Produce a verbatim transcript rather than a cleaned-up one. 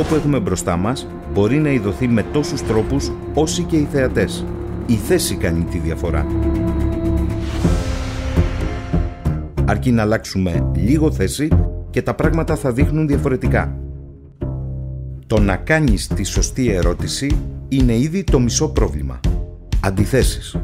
αυτό που έχουμε μπροστά μας μπορεί να ειδωθεί με τόσους τρόπους όσοι και οι θεατές. Η θέση κάνει τη διαφορά. Αρκεί να αλλάξουμε λίγο θέση και τα πράγματα θα δείχνουν διαφορετικά. Το να κάνεις τη σωστή ερώτηση είναι ήδη το μισό πρόβλημα. Αντιθέσεις.